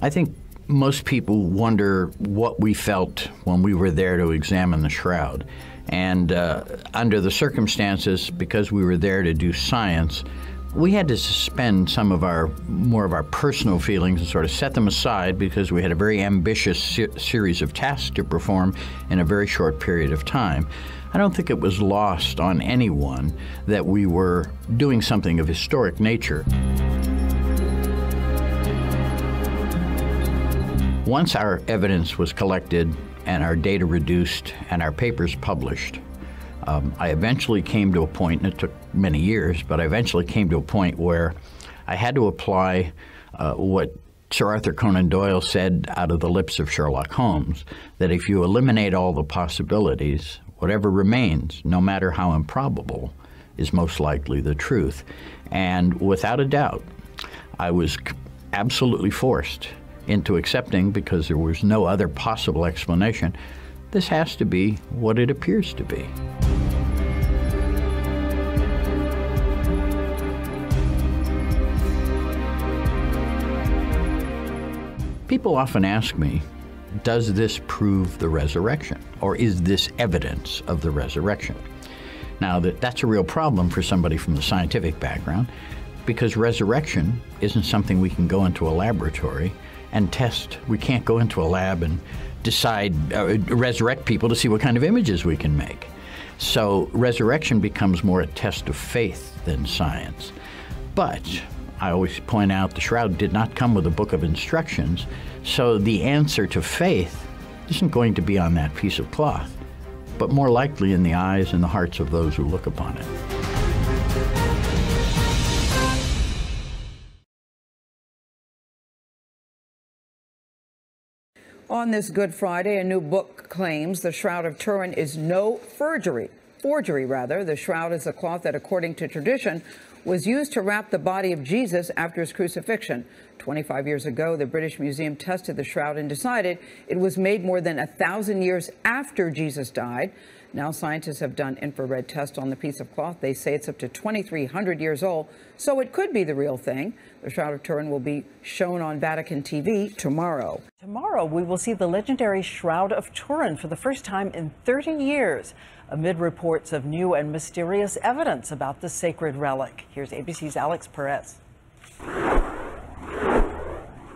I think most people wonder what we felt when we were there to examine the shroud. And under the circumstances, because we were there to do science, we had to suspend some of our, more of our personal feelings and sort of set them aside because we had a very ambitious series of tasks to perform in a very short period of time. I don't think it was lost on anyone that we were doing something of historic nature. Once our evidence was collected and our data reduced and our papers published, I eventually came to a point, and it took many years, but I eventually came to a point where I had to apply what Sir Arthur Conan Doyle said out of the lips of Sherlock Holmes, that if you eliminate all the possibilities, whatever remains, no matter how improbable, is most likely the truth. And without a doubt, I was absolutely forced into accepting, because there was no other possible explanation, this has to be what it appears to be. People often ask me, does this prove the resurrection? Or is this evidence of the resurrection? Now, that's a real problem for somebody from the scientific background, because resurrection isn't something we can go into a laboratory and test. We can't go into a lab and decide, resurrect people to see what kind of images we can make. So resurrection becomes more a test of faith than science. But I always point out the shroud did not come with a book of instructions, so the answer to faith isn't going to be on that piece of cloth, but more likely in the eyes and the hearts of those who look upon it. On this Good Friday, a new book claims the Shroud of Turin is no forgery. The shroud is a cloth that, according to tradition, was used to wrap the body of Jesus after his crucifixion. 25 years ago, the British Museum tested the shroud and decided it was made more than 1,000 years after Jesus died. Now scientists have done infrared tests on the piece of cloth. They say it's up to 2,300 years old, so it could be the real thing. The Shroud of Turin will be shown on Vatican TV tomorrow. Tomorrow, we will see the legendary Shroud of Turin for the first time in 30 years, amid reports of new and mysterious evidence about the sacred relic. Here's ABC's Alex Perez.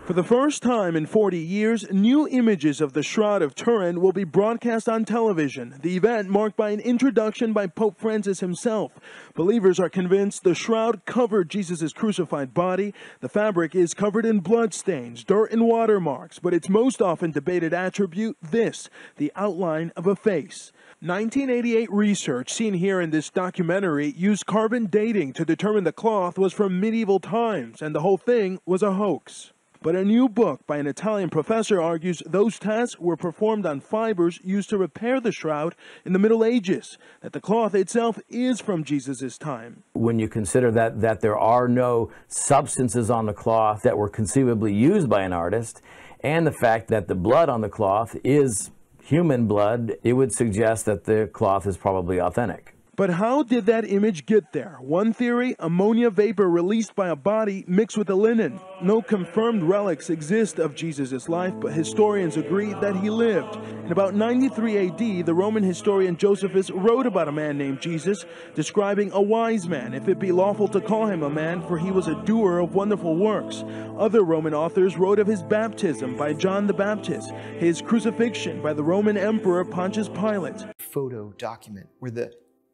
For the first time in 40 years, new images of the Shroud of Turin will be broadcast on television, the event marked by an introduction by Pope Francis himself. Believers are convinced the shroud covered Jesus' crucified body. The fabric is covered in bloodstains, dirt, and watermarks, but its most often debated attribute, this, the outline of a face. 1988 research seen here in this documentary used carbon dating to determine the cloth was from medieval times, and the whole thing was a hoax. But a new book by an Italian professor argues those tests were performed on fibers used to repair the shroud in the Middle Ages, that the cloth itself is from Jesus' time. When you consider that there are no substances on the cloth that were conceivably used by an artist, and the fact that the blood on the cloth is human blood, it would suggest that the cloth is probably authentic. But how did that image get there? One theory, ammonia vapor released by a body mixed with the linen. No confirmed relics exist of Jesus' life, but historians agree that he lived. In about 93 AD, the Roman historian Josephus wrote about a man named Jesus, describing a wise man, if it be lawful to call him a man, for he was a doer of wonderful works. Other Roman authors wrote of his baptism by John the Baptist, his crucifixion by the Roman Emperor Pontius Pilate. Photo document where the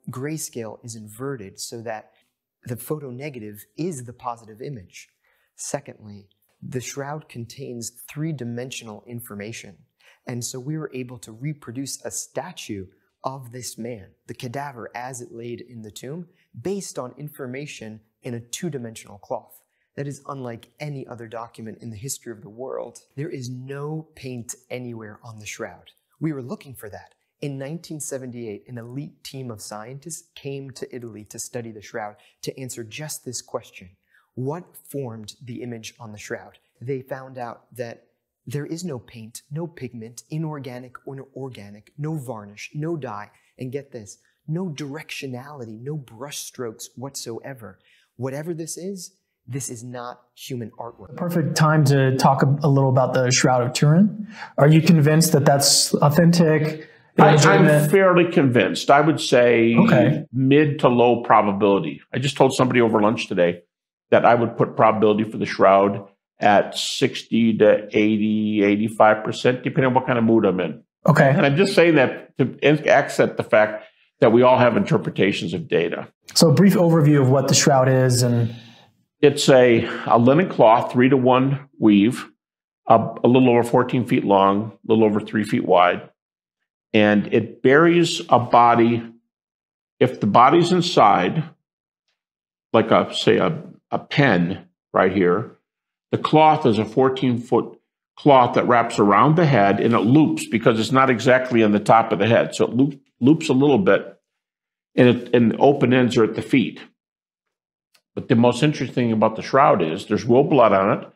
grayscale is inverted so that the photo negative is the positive image. Secondly, the shroud contains three-dimensional information, and so we were able to reproduce a statue of this man, the cadaver as it laid in the tomb, based on information in a two-dimensional cloth. That is unlike any other document in the history of the world. There is no paint anywhere on the shroud. We were looking for that. In 1978, an elite team of scientists came to Italy to study the shroud to answer just this question. What formed the image on the shroud? They found out that there is no paint, no pigment, inorganic or organic, no varnish, no dye, and get this, no directionality, no brush strokes whatsoever. Whatever this is, This is not human artwork. Perfect time to talk a little about the Shroud of Turin. Are you convinced that that's authentic? I'm fairly convinced. I would say mid to low probability. I just told somebody over lunch today that I would put probability for the Shroud at 60 to 80, 85%, depending on what kind of mood I'm in. Okay. And I'm just saying that to accent the fact that we all have interpretations of data. So a brief overview of what the Shroud is. And it's a linen cloth, 3-to-1 weave, a little over 14 feet long, a little over 3 feet wide. And it buries a body. If the body's inside, like a, say a pen right here, the cloth is a 14-foot cloth that wraps around the head, and it loops because it's not exactly on the top of the head. So it loops a little bit, and the open ends are at the feet. But the most interesting thing about the shroud is there's real blood on it.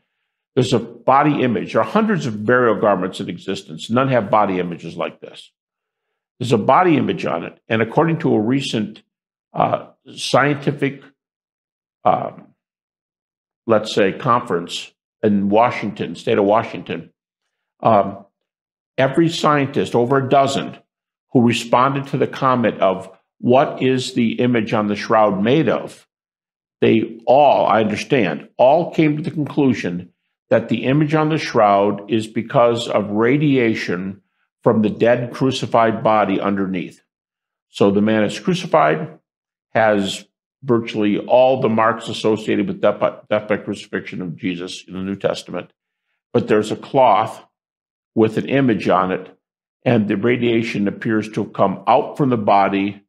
There's a body image. There are hundreds of burial garments in existence. None have body images like this. There's a body image on it. And according to a recent scientific, let's say, conference in Washington, state of Washington, every scientist, over a dozen, who responded to the comment of what is the image on the shroud made of, they all, I understand, all came to the conclusion that the image on the shroud is because of radiation from the dead crucified body underneath. So the man is crucified, has virtually all the marks associated with death by crucifixion of Jesus in the New Testament, but there's a cloth with an image on it, and the radiation appears to have come out from the body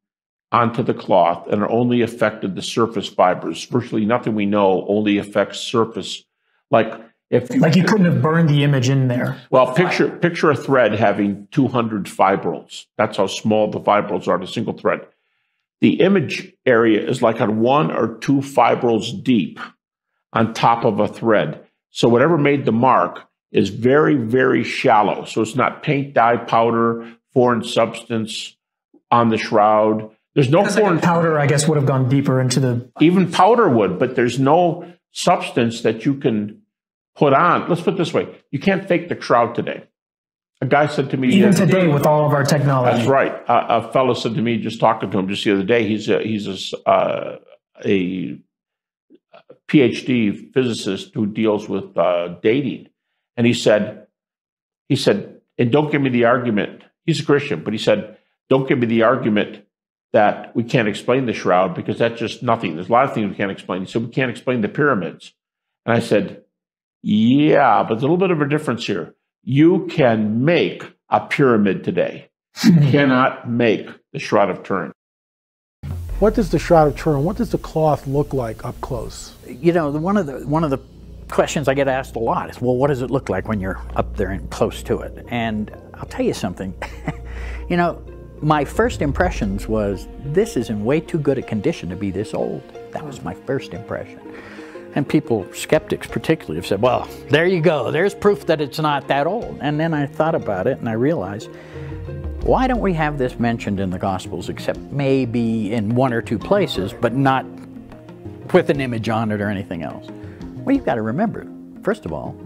onto the cloth and only affected the surface fibers. Virtually nothing we know only affects surface. Like you couldn't have burned the image in there. Well, picture a thread having 200 fibrils. That's how small the fibrils are in a single thread. The image area is like on 1 or 2 fibrils deep on top of a thread. So whatever made the mark is very, very shallow. So it's not paint, dye, powder, foreign substance on the shroud. There's no foreign powder, I guess, would have gone deeper into the... Even powder would, but there's no substance that you can put on. Let's put it this way. You can't fake the shroud today. A guy said to me... Even today with all of our technology. That's right. A fellow said to me, just talking to him just the other day, he's a PhD physicist who deals with dating. And he said, and don't give me the argument, he's a Christian, but he said, don't give me the argument that we can't explain the shroud, because that's just nothing. There's a lot of things we can't explain. He said, we can't explain the pyramids. And I said, yeah, but there's a little bit of a difference here. You can make a pyramid today. You cannot make the Shroud of Turin. What does the Shroud of Turin, what does the cloth look like up close? You know, one of the questions I get asked a lot is, well, what does it look like when you're up there and close to it? And I'll tell you something, you know, my first impressions was, this is in way too good a condition to be this old. That was my first impression. And people, skeptics particularly, have said, well, there you go, there's proof that it's not that old. And then I thought about it and I realized, why don't we have this mentioned in the Gospels, except maybe in 1 or 2 places, but not with an image on it or anything else? Well, you've got to remember, first of all,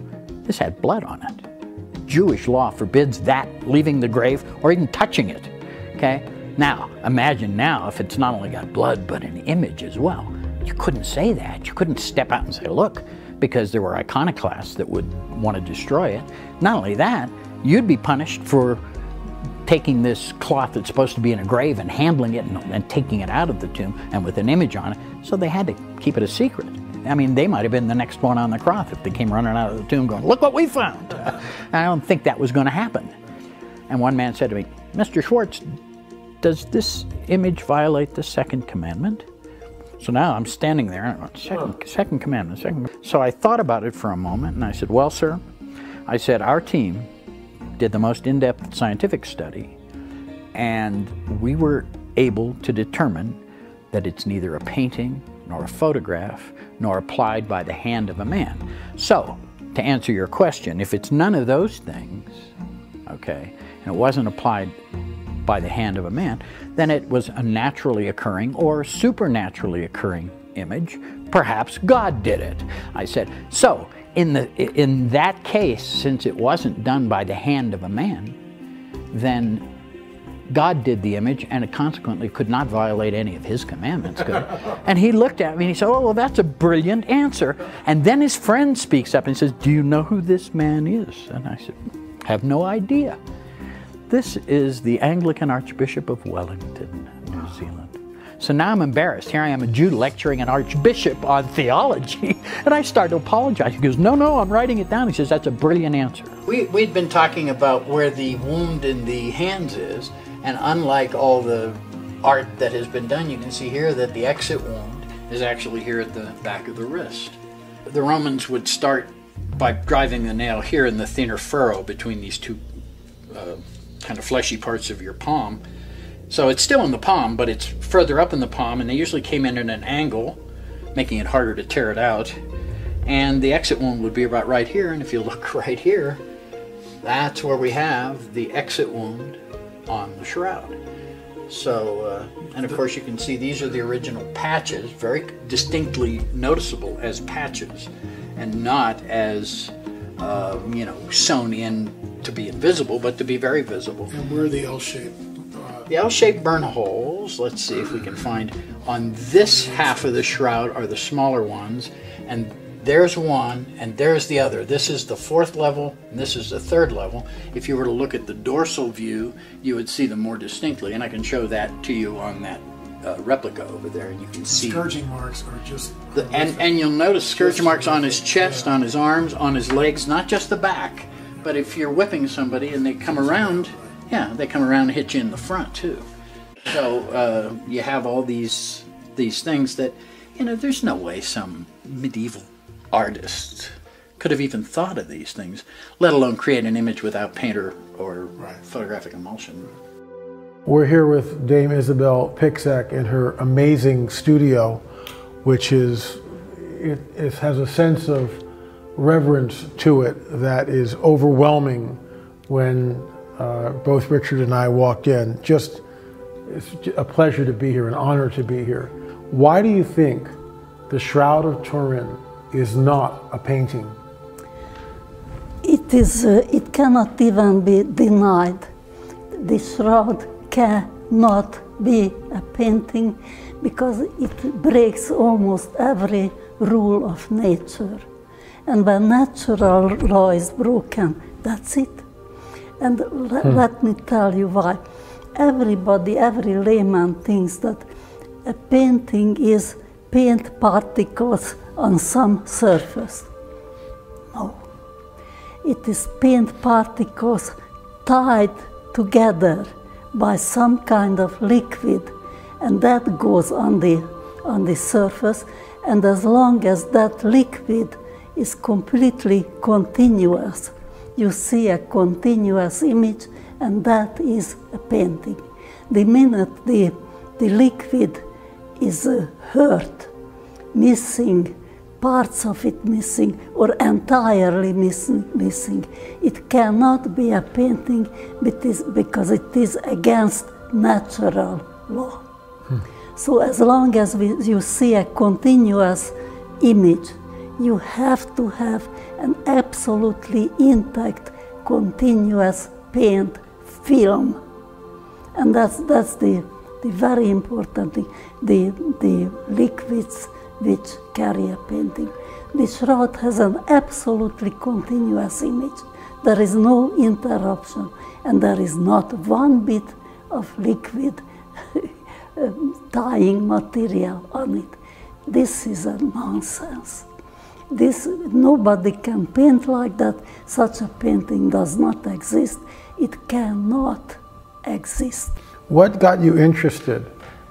this had blood on it. Jewish law forbids that leaving the grave or even touching it, okay? Now, imagine now if it's not only got blood, but an image as well. You couldn't say that. You couldn't step out and say, look, because there were iconoclasts that would want to destroy it. Not only that, you'd be punished for taking this cloth that's supposed to be in a grave and handling it and taking it out of the tomb and with an image on it. So they had to keep it a secret. I mean, they might have been the next one on the cross if they came running out of the tomb going, look what we found. I don't think that was going to happen. And one man said to me, Mr. Schwartz, does this image violate the second commandment? So now I'm standing there and I went, second commandment, second. So I thought about it for a moment and I said, well, sir, I said, our team did the most in-depth scientific study and we were able to determine that it's neither a painting nor a photograph, nor applied by the hand of a man. So, to answer your question, if it's none of those things, okay, and it wasn't applied by the hand of a man, then it was a naturally occurring or supernaturally occurring image. Perhaps God did it, I said. So, in that case, since it wasn't done by the hand of a man, then God did the image, and it consequently could not violate any of his commandments, could it? And he looked at me and he said, oh, well, that's a brilliant answer. And then his friend speaks up and says, do you know who this man is? And I said, have no idea. This is the Anglican Archbishop of Wellington, New Zealand. So now I'm embarrassed. Here I am, a Jew, lecturing an archbishop on theology, and I start to apologize. He goes, no, no, I'm writing it down. He says, that's a brilliant answer. We'd been talking about where the wound in the hands is, and unlike all the art that has been done, you can see here that the exit wound is actually here at the back of the wrist. The Romans would start by driving the nail here in the thinner furrow between these two kind of fleshy parts of your palm. So it's still in the palm, but it's further up in the palm, and they usually came in at an angle, making it harder to tear it out. And the exit wound would be about right here, and if you look right here, that's where we have the exit wound on the shroud. So, and of course you can see these are the original patches, very distinctly noticeable as patches, and not as, you know, sewn in to be invisible, but to be very visible. And where are the L-shaped? The L-shaped burn holes, let's see if we can find, on this half of the shroud are the smaller ones, and there's one, and there's the other. This is the fourth level, and this is the third level. If you were to look at the dorsal view, you would see them more distinctly, and I can show that to you on that replica over there, and you can see. Scourging marks are just... And you'll notice scourge marks on his chest, yeah, on his arms, on his legs, not just the back, but if you're whipping somebody and they come around, yeah, they come around and hit you in the front, too. So you have all these things that, you know, there's no way some medieval artist could have even thought of these things, let alone create an image without painter or photographic emulsion. We're here with Dame Isabel Pixsack in her amazing studio, which is, it has a sense of reverence to it that is overwhelming when both Richard and I walked in. Just, it's a pleasure to be here, an honor to be here. Why do you think the Shroud of Turin is not a painting? It is, it cannot even be denied. The Shroud cannot be a painting because it breaks almost every rule of nature. And when natural law is broken, that's it. And let me tell you why. Everybody, every layman thinks that a painting is paint particles on some surface. No. It is paint particles tied together by some kind of liquid, and that goes on the surface, and as long as that liquid is completely continuous, you see a continuous image, and that is a painting. The minute the liquid is hurt, missing, parts of it missing, or entirely missing, it cannot be a painting because it is against natural law. So as long as you see a continuous image, you have to have an absolutely intact, continuous paint film. And that's the very important thing, the liquids which carry a painting. The shroud has an absolutely continuous image. There is no interruption, and there is not one bit of liquid tying material on it. This is a nonsense. This, nobody can paint like that. Such a painting does not exist. It cannot exist. What got you interested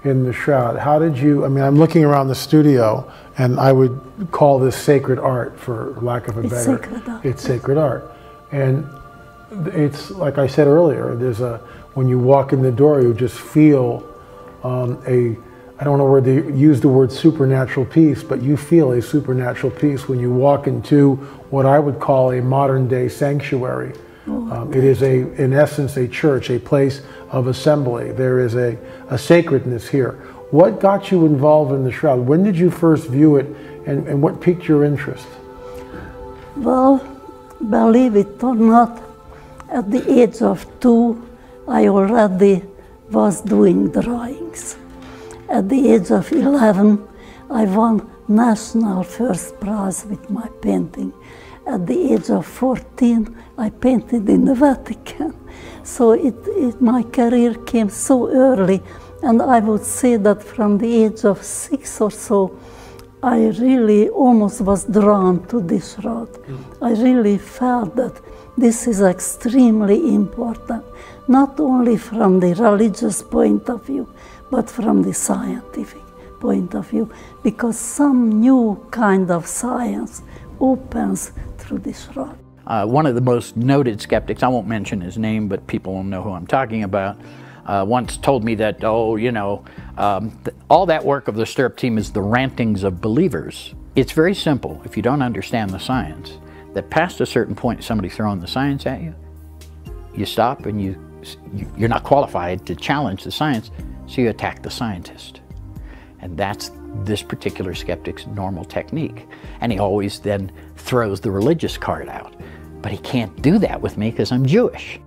in the shroud? How did you, I mean, I'm looking around the studio, and I would call this sacred art, for lack of a better. It's sacred art. It's sacred art. And it's, like I said earlier, there's a, when you walk in the door, you just feel I don't know where they use the word supernatural peace, but you feel a supernatural peace when you walk into what I would call a modern day sanctuary. It is, in essence, a church, a place of assembly. There is a sacredness here. What got you involved in the Shroud? When did you first view it, and what piqued your interest? Well, believe it or not, at the age of 2, I already was doing drawings. At the age of 11, I won national first prize with my painting. At the age of 14, I painted in the Vatican. So my career came so early, and I would say that from the age of 6 or so, I really almost was drawn to this road. I really felt that this is extremely important, not only from the religious point of view, but from the scientific point of view, because some new kind of science opens through this road. One of the most noted skeptics, I won't mention his name, but people will know who I'm talking about, once told me that, all that work of the Stirrup team is the rantings of believers. It's very simple, if you don't understand the science, that past a certain point somebody's throwing the science at you, you stop and you're not qualified to challenge the science, so you attack the scientist. And that's this particular skeptic's normal technique. And he always then throws the religious card out. But he can't do that with me because I'm Jewish.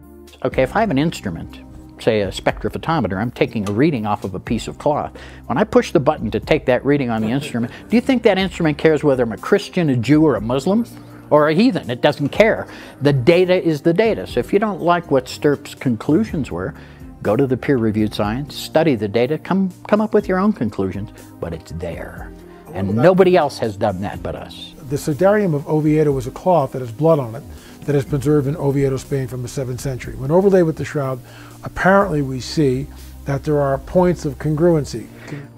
Okay, if I have an instrument, say a spectrophotometer, I'm taking a reading off of a piece of cloth. When I push the button to take that reading on the instrument, do you think that instrument cares whether I'm a Christian, a Jew, or a Muslim? Or a heathen? It doesn't care. The data is the data. So if you don't like what Stirrup's conclusions were, go to the peer-reviewed science, study the data, come up with your own conclusions, but it's there. And nobody else has done that but us. The sudarium of Oviedo is a cloth that has blood on it that is preserved in Oviedo, Spain from the 7th century. When overlaid with the shroud, apparently we see that there are points of congruency.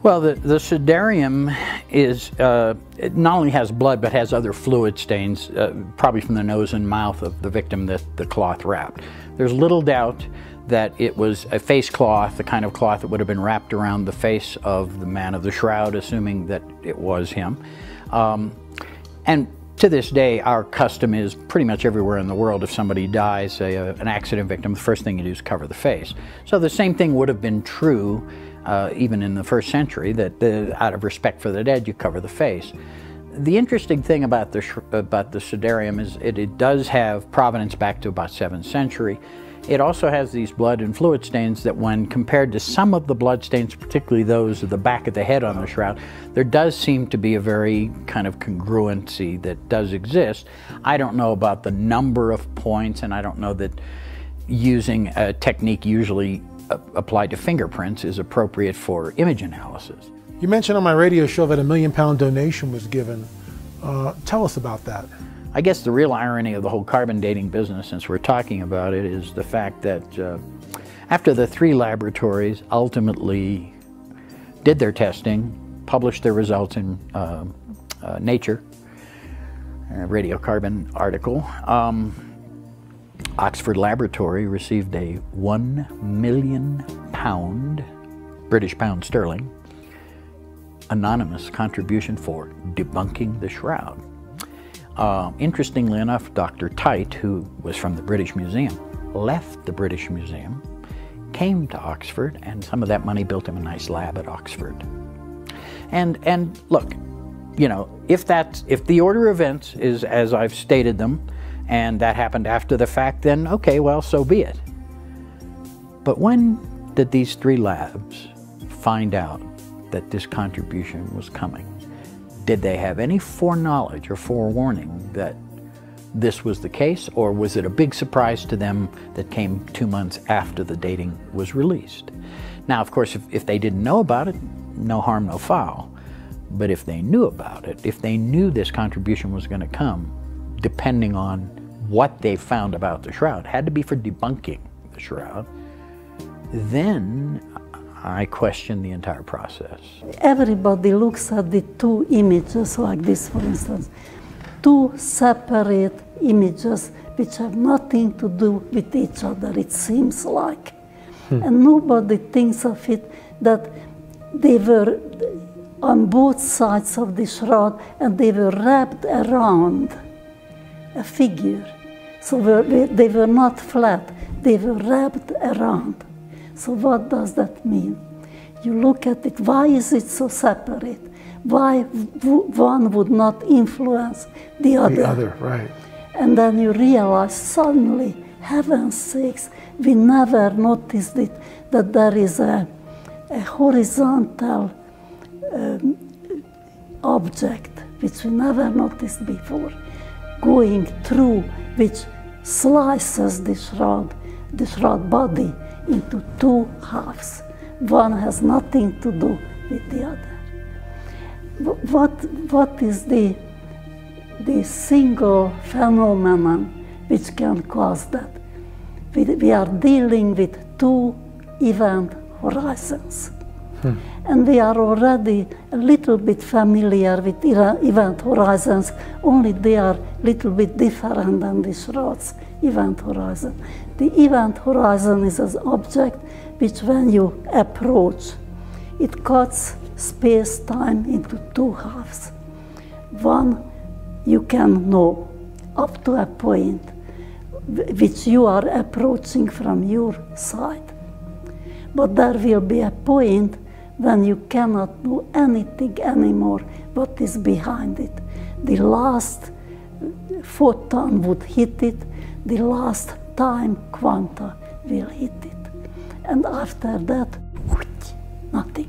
Well, the sudarium is, it not only has blood, but has other fluid stains, probably from the nose and mouth of the victim that the cloth wrapped. There's little doubt that it was a face cloth, the kind of cloth that would have been wrapped around the face of the man of the shroud, assuming that it was him. And to this day, our custom is pretty much everywhere in the world, if somebody dies, say an accident victim, the first thing you do is cover the face. So the same thing would have been true even in the 1st century, that out of respect for the dead, you cover the face. The interesting thing about the sudarium is it does have provenance back to about 7th century. It also has these blood and fluid stains that when compared to some of the blood stains, particularly those at the back of the head on the shroud, there does seem to be a very kind of congruency that does exist. I don't know about the number of points, and I don't know that using a technique usually applied to fingerprints is appropriate for image analysis. You mentioned on my radio show that a £1 million donation was given. Tell us about that. I guess the real irony of the whole carbon dating business, since we're talking about it, is the fact that after the 3 laboratories ultimately did their testing, published their results in Nature, a radiocarbon article, Oxford Laboratory received a £1 million, British pound sterling, anonymous contribution for debunking the shroud. Interestingly enough, Dr. Tite, who was from the British Museum, left the British Museum, came to Oxford, and some of that money built him a nice lab at Oxford. And look, you know, if the order of events is as I've stated them, and that happened after the fact, then okay, well, so be it. But when did these 3 labs find out that this contribution was coming? Did they have any foreknowledge or forewarning that this was the case, or was it a big surprise to them that came 2 months after the dating was released? Now, of course, if they didn't know about it, no harm, no foul. But if they knew about it, if they knew this contribution was going to come, depending on what they found about the shroud, had to be for debunking the shroud, then I question the entire process. Everybody looks at the 2 images like this, for instance. 2 separate images which have nothing to do with each other, it seems like. And nobody thinks of it that they were on both sides of the shroud and they were wrapped around a figure. So they were not flat, they were wrapped around. So what does that mean? You look at it, why is it so separate? Why one would not influence the other? The other, right. And then you realize suddenly, heaven's sakes, we never noticed it, that there is a horizontal object, which we never noticed before, going through, which slices the shroud body into two halves. One has nothing to do with the other. What is the single phenomenon which can cause that? We are dealing with two event horizons. Hmm. And we are already a little bit familiar with event horizons, only they are a little bit different than the Schrott's event horizon. The event horizon is an object which, when you approach, it cuts space-time into two halves. One you can know up to a point which you are approaching from your side. But there will be a point when you cannot do anything anymore what is behind it. The last photon would hit it, the last time quanta will hit it. And after that, nothing.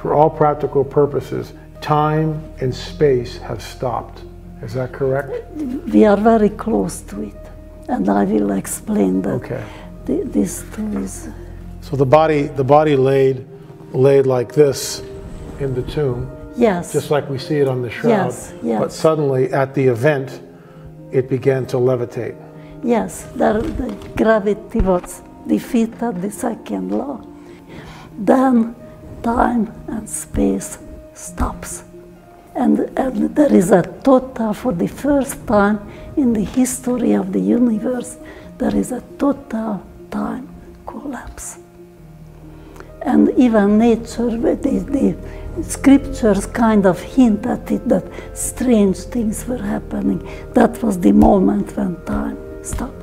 For all practical purposes, time and space have stopped. Is that correct? We are very close to it, and I will explain that. Okay. This too is... So the body laid like this in the tomb. Yes. Just like we see it on the shroud. Yes, yes. But suddenly, at the event, it began to levitate. Yes, the gravity was defeated, the second law. Then time and space stops. And there is a total, for the first time in the history of the universe, there is a total time collapse. And even nature, the scriptures kind of hint at it, that strange things were happening. That was the moment when time stopped.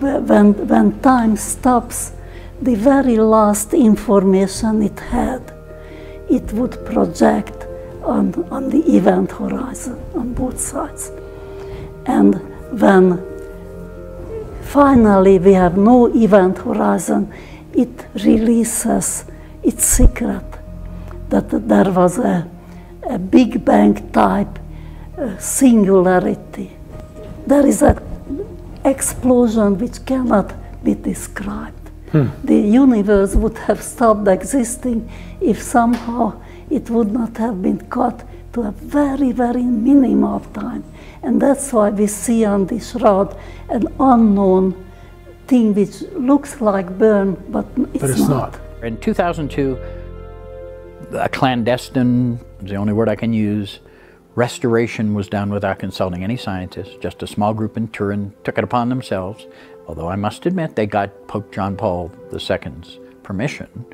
When time stops, the very last information it had, it would project on the event horizon on both sides. And when finally we have no event horizon, it releases its secret, that there was a Big Bang type singularity. There is an explosion which cannot be described. Hmm. The universe would have stopped existing if somehow it would not have been cut to a very, very minimum of time. And that's why we see on the shroud an unknown thing which looks like burn, but it's not. In 2002, a clandestine, is the only word I can use, restoration was done without consulting any scientists. Just a small group in Turin took it upon themselves, although I must admit they got Pope John Paul II's permission.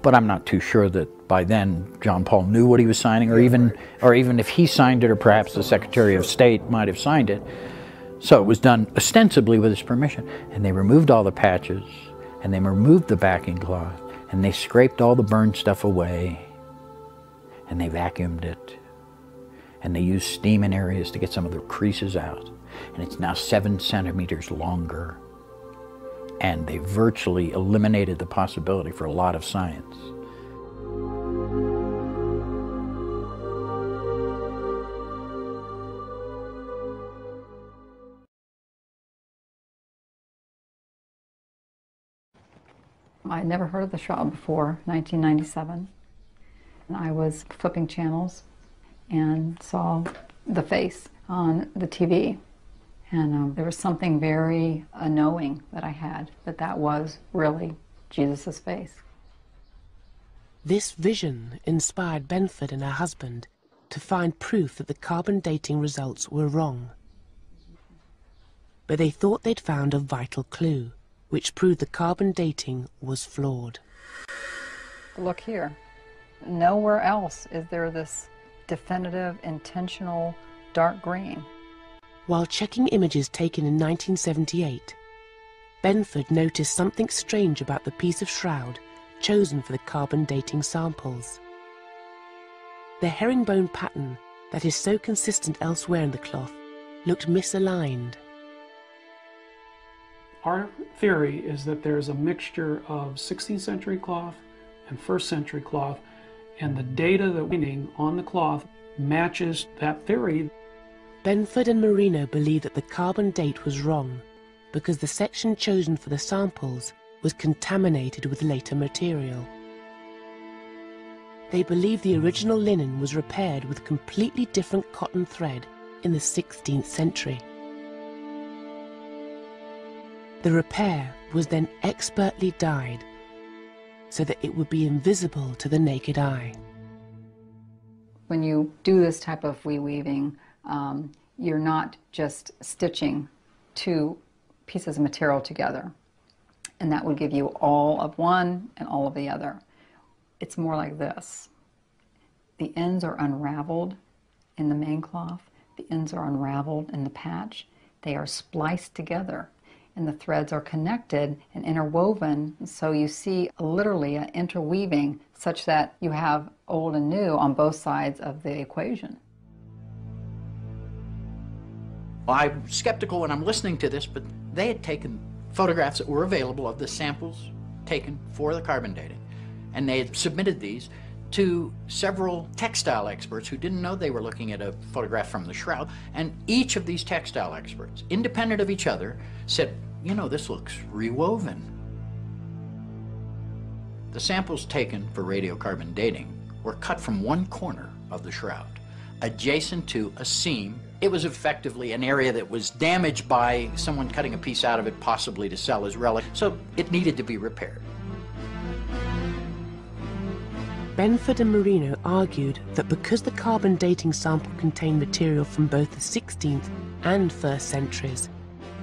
But I'm not too sure that by then John Paul knew what he was signing, or even if he signed it, or perhaps the Secretary of State might have signed it. So it was done ostensibly with his permission, and they removed all the patches, and they removed the backing cloth, and they scraped all the burned stuff away, and they vacuumed it, and they used steam in areas to get some of the creases out, and it's now 7 centimeters longer. And they virtually eliminated the possibility for a lot of science. I had never heard of the shroud before 1997. And I was flipping channels and saw the face on the TV. And there was something very knowing that I had, that was really Jesus' face. This vision inspired Benford and her husband to find proof that the carbon dating results were wrong. But they thought they'd found a vital clue, which proved the carbon dating was flawed. Look here. Nowhere else is there this definitive, intentional dark green. while checking images taken in 1978, Benford noticed something strange about the piece of shroud chosen for the carbon dating samples. The herringbone pattern that is so consistent elsewhere in the cloth looked misaligned. Our theory is that there's a mixture of 16th century cloth and 1st century cloth, and the data that we're finding on the cloth matches that theory. Benford and Marino believe that the carbon date was wrong because the section chosen for the samples was contaminated with later material. They believe the original linen was repaired with completely different cotton thread in the 16th century. The repair was then expertly dyed so that it would be invisible to the naked eye. When you do this type of reweaving, you're not just stitching two pieces of material together, and that would give you all of one and all of the other. It's more like this. The ends are unraveled in the main cloth, the ends are unraveled in the patch, they are spliced together, and the threads are connected and interwoven, so you see literally an interweaving such that you have old and new on both sides of the equation. I'm skeptical when I'm listening to this, but they had taken photographs that were available of the samples taken for the carbon dating, and they had submitted these to several textile experts who didn't know they were looking at a photograph from the shroud, and each of these textile experts, independent of each other, said, you know, this looks rewoven. The samples taken for radiocarbon dating were cut from one corner of the shroud, adjacent to a seam. It was effectively an area that was damaged by someone cutting a piece out of it, possibly to sell as relic, so it needed to be repaired. Benford and Marino argued that because the carbon dating sample contained material from both the 16th and 1st centuries,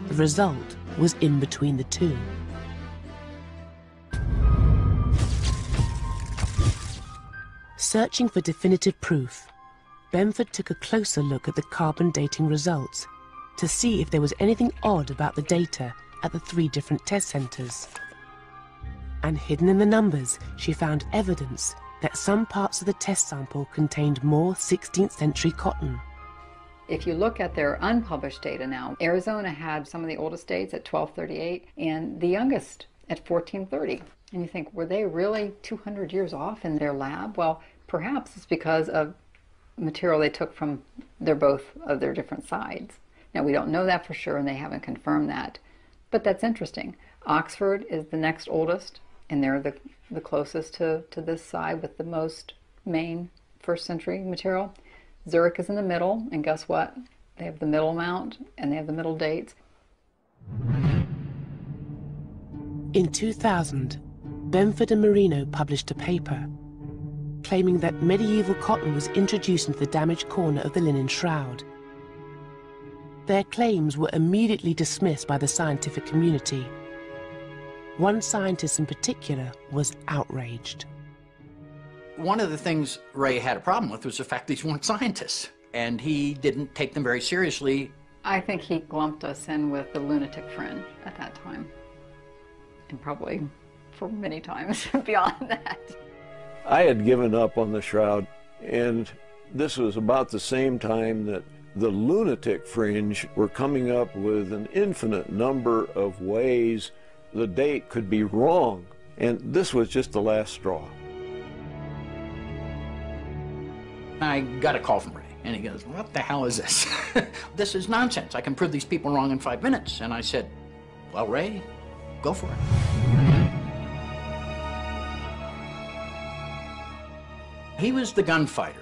the result was in between the two. Searching for definitive proof, Benford took a closer look at the carbon dating results to see if there was anything odd about the data at the three different test centres. And hidden in the numbers, she found evidence that some parts of the test sample contained more 16th century cotton. If you look at their unpublished data now, Arizona had some of the oldest dates at 1238 and the youngest at 1430. And you think, were they really 200 years off in their lab? Well, perhaps it's because of material they took from both of their different sides. Now, we don't know that for sure, and they haven't confirmed that, but that's interesting. Oxford is the next oldest, and they're the closest to this side with the most main 1st century material. Zurich is in the middle, and guess what? They have the middle amount, and they have the middle dates. In 2000, Benford and Marino published a paper claiming that medieval cotton was introduced into the damaged corner of the linen shroud. Their claims were immediately dismissed by the scientific community. One scientist in particular was outraged. One of the things Ray had a problem with was the fact these weren't scientists, and he didn't take them very seriously. I think he lumped us in with the lunatic fringe at that time, and probably for many times beyond that. I had given up on the shroud, and this was about the same time that the lunatic fringe were coming up with an infinite number of ways the date could be wrong, and this was just the last straw. I got a call from Ray, and he goes, what the hell is this? This is nonsense. I can prove these people wrong in 5 minutes. And I said, well, Ray, go for it. He was the gunfighter.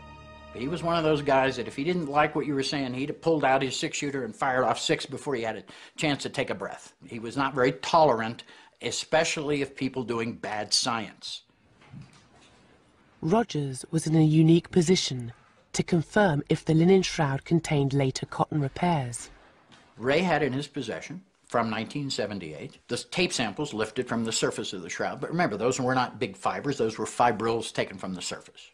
He was one of those guys that if he didn't like what you were saying, he'd have pulled out his six-shooter and fired off six before he had a chance to take a breath. He was not very tolerant, especially of people doing bad science. Rogers was in a unique position to confirm if the linen shroud contained later cotton repairs. Ray had in his possession, from 1978, the tape samples lifted from the surface of the shroud, but remember, those were not big fibers, those were fibrils taken from the surface.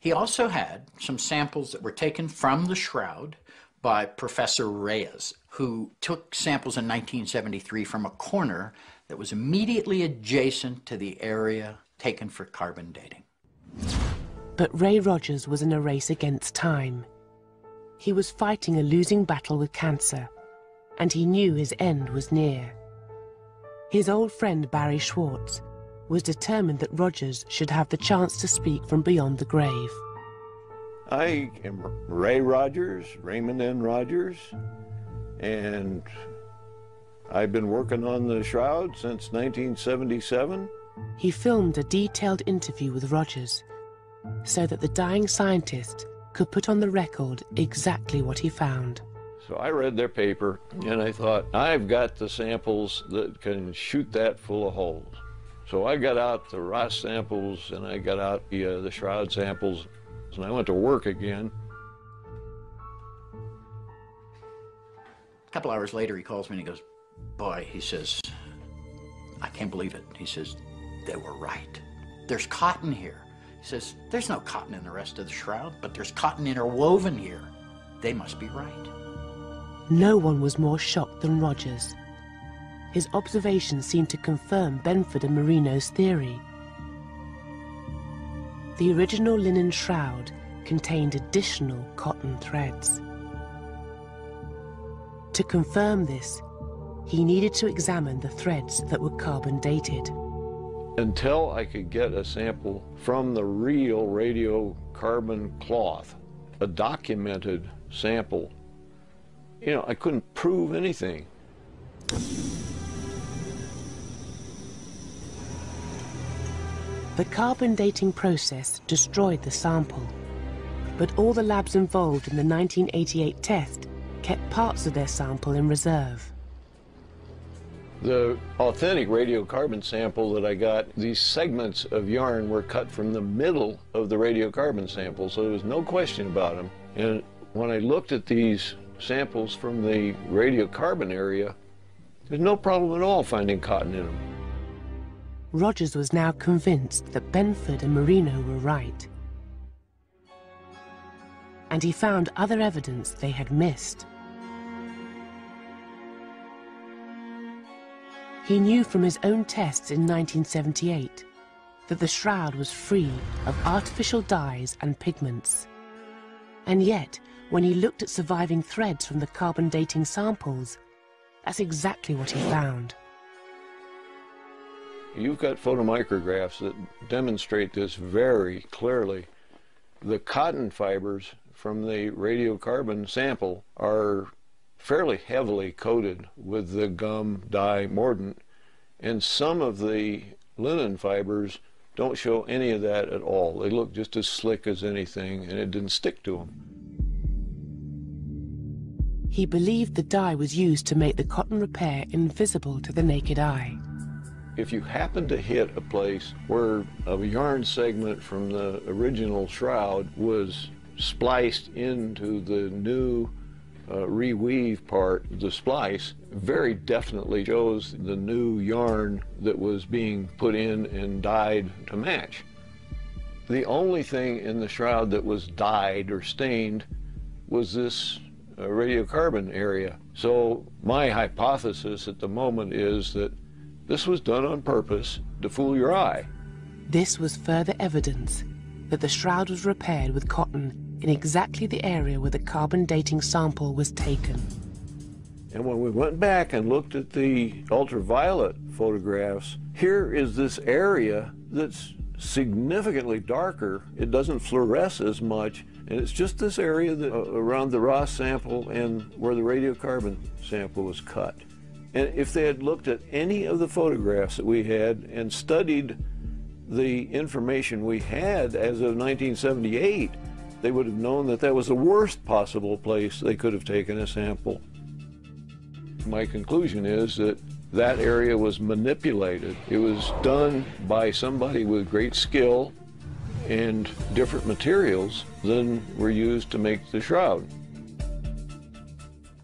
He also had some samples that were taken from the shroud by Professor Reyes, who took samples in 1973 from a corner that was immediately adjacent to the area taken for carbon dating. But Ray Rogers was in a race against time. He was fighting a losing battle with cancer, and he knew his end was near. His old friend Barry Schwartz was determined that Rogers should have the chance to speak from beyond the grave. I am Ray Rogers, Raymond N. Rogers, and I've been working on the Shroud since 1977. He filmed a detailed interview with Rogers, so that the dying scientist could put on the record exactly what he found. So I read their paper and I thought, I've got the samples that can shoot that full of holes. So I got out the Ross samples and I got out the Shroud samples, and I went to work again. A couple hours later he calls me and he goes, boy, he says, I can't believe it. He says, they were right. There's cotton here. He says, there's no cotton in the rest of the Shroud, but there's cotton interwoven here. They must be right. No one was more shocked than Rogers. His observations seemed to confirm Benford and Marino's theory. The original linen shroud contained additional cotton threads. To confirm this, he needed to examine the threads that were carbon dated. Until I could get a sample from the real radiocarbon cloth, a documented sample, you know, I couldn't prove anything. The carbon dating process destroyed the sample, but all the labs involved in the 1988 test kept parts of their sample in reserve. The authentic radiocarbon sample that I got, these segments of yarn were cut from the middle of the radiocarbon sample, so there was no question about them. And when I looked at these samples from the radiocarbon area, there's no problem at all finding cotton in them. Rogers was now convinced that Benford and Marino were right. And he found other evidence they had missed. He knew from his own tests in 1978 that the shroud was free of artificial dyes and pigments. And yet, when he looked at surviving threads from the carbon dating samples, that's exactly what he found. You've got photomicrographs that demonstrate this very clearly. The cotton fibers from the radiocarbon sample are fairly heavily coated with the gum dye mordant, and some of the linen fibers don't show any of that at all. They look just as slick as anything, and it didn't stick to them. He believed the dye was used to make the cotton repair invisible to the naked eye. If you happen to hit a place where a yarn segment from the original shroud was spliced into the new reweave part, the splice very definitely shows the new yarn that was being put in and dyed to match. The only thing in the shroud that was dyed or stained was this radiocarbon area. So my hypothesis at the moment is that this was done on purpose to fool your eye. This was further evidence that the shroud was repaired with cotton in exactly the area where the carbon dating sample was taken. And when we went back and looked at the ultraviolet photographs, here is this area that's significantly darker. It doesn't fluoresce as much, and it's just this area that, around the Ross sample and where the radiocarbon sample was cut. And if they had looked at any of the photographs that we had and studied the information we had as of 1978, they would have known that that was the worst possible place they could have taken a sample. My conclusion is that that area was manipulated. It was done by somebody with great skill, and different materials than were used to make the shroud.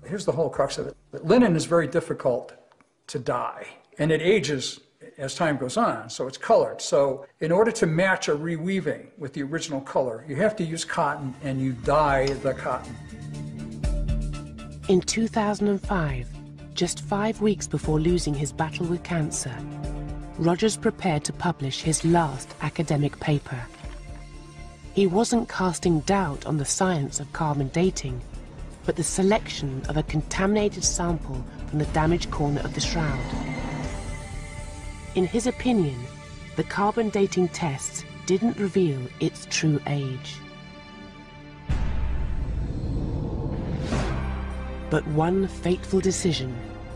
Here's the whole crux of it. Linen is very difficult to dye, and it ages as time goes on, so it's colored. So in order to match a reweaving with the original color, you have to use cotton, and you dye the cotton. In 2005, just 5 weeks before losing his battle with cancer, Rogers prepared to publish his last academic paper. He wasn't casting doubt on the science of carbon dating, but the selection of a contaminated sample from the damaged corner of the shroud. In his opinion, the carbon dating tests didn't reveal its true age. But one fateful decision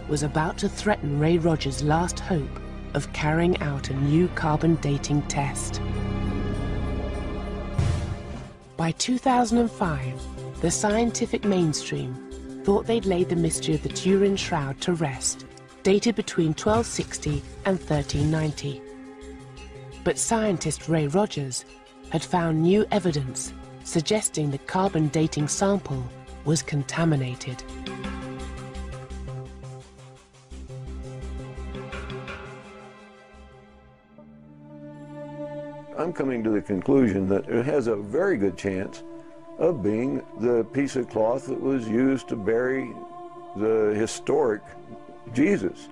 was about to threaten Ray Rogers' last hope of carrying out a new carbon dating test. By 2005, the scientific mainstream thought they'd laid the mystery of the Turin Shroud to rest, dated between 1260 and 1390. But scientist Ray Rogers had found new evidence suggesting the carbon dating sample was contaminated. I'm coming to the conclusion that it has a very good chance of being the piece of cloth that was used to bury the historic Jesus.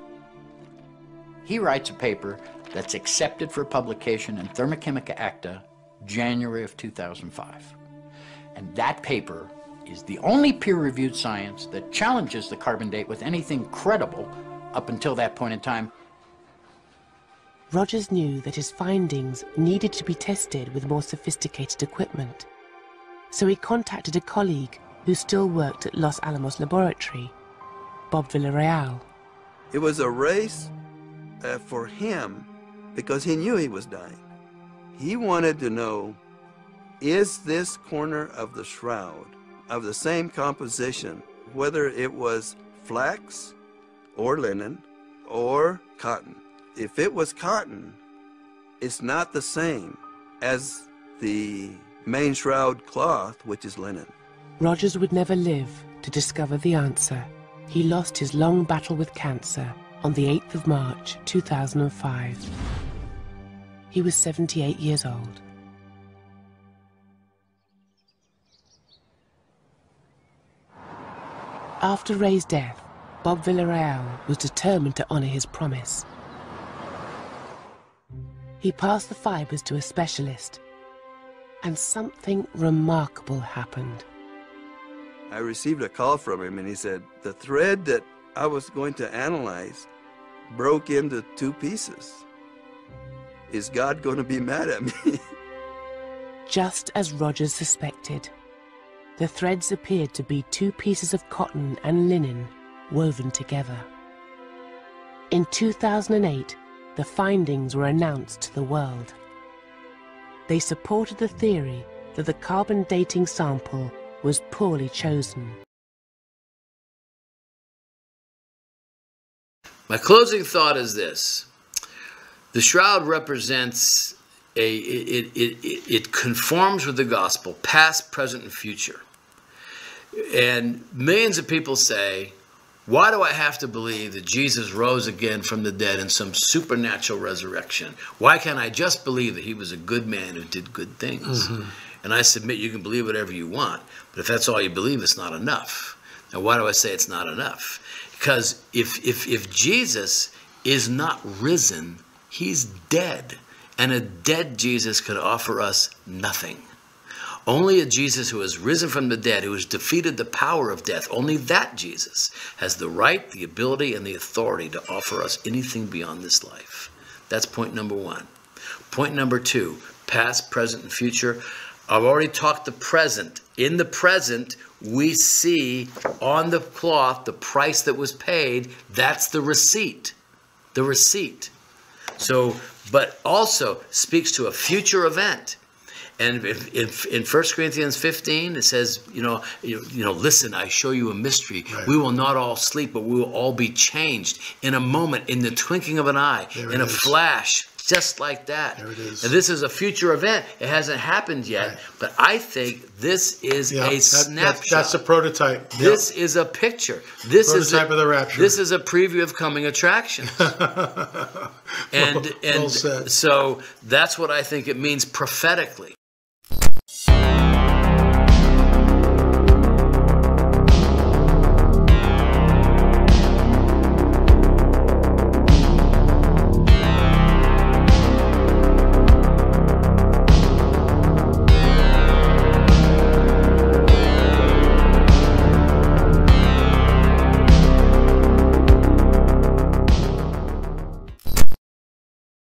He writes a paper that's accepted for publication in Thermochimica Acta, January of 2005. And that paper is the only peer-reviewed science that challenges the carbon date with anything credible up until that point in time. Rogers knew that his findings needed to be tested with more sophisticated equipment, so he contacted a colleague who still worked at Los Alamos Laboratory, Bob Villarreal. It was a race for him because he knew he was dying. He wanted to know, is this corner of the shroud of the same composition, whether it was flax or linen or cotton? If it was cotton, it's not the same as the main shroud cloth, which is linen. Rogers would never live to discover the answer. He lost his long battle with cancer on the 8th of March, 2005. He was 78 years old. After Ray's death, Bob Villarreal was determined to honor his promise. He passed the fibers to a specialist, and something remarkable happened. I received a call from him, and he said, the thread that I was going to analyze broke into two pieces. Is God going to be mad at me? Just as Rogers suspected, the threads appeared to be two pieces of cotton and linen woven together. In 2008, the findings were announced to the world. They supported the theory that the carbon dating sample was poorly chosen. My closing thought is this. The shroud represents it conforms with the gospel, past, present, and future. And millions of people say, why do I have to believe that Jesus rose again from the dead in some supernatural resurrection? Why can't I just believe that he was a good man who did good things? Mm-hmm. And I submit you can believe whatever you want, but if that's all you believe, it's not enough. Now, why do I say it's not enough? Because if Jesus is not risen, he's dead. And a dead Jesus could offer us nothing. Only a Jesus who has risen from the dead, who has defeated the power of death, only that Jesus has the right, the ability, and the authority to offer us anything beyond this life. That's point number one. Point number two, past, present, and future. I've already talked the present. In the present, we see on the cloth the price that was paid. That's the receipt. The receipt. So, but also speaks to a future event. And in First Corinthians 15, it says, listen, I show you a mystery. Right. We will not all sleep, but we will all be changed in a moment, in the twinkling of an eye, in a flash, just like that. There it is. And this is a future event. It hasn't happened yet, right. But I think this is a snapshot. That's a prototype. This is a picture. This prototype of the rapture. This is a preview of coming attractions. And well said. So that's what I think it means prophetically.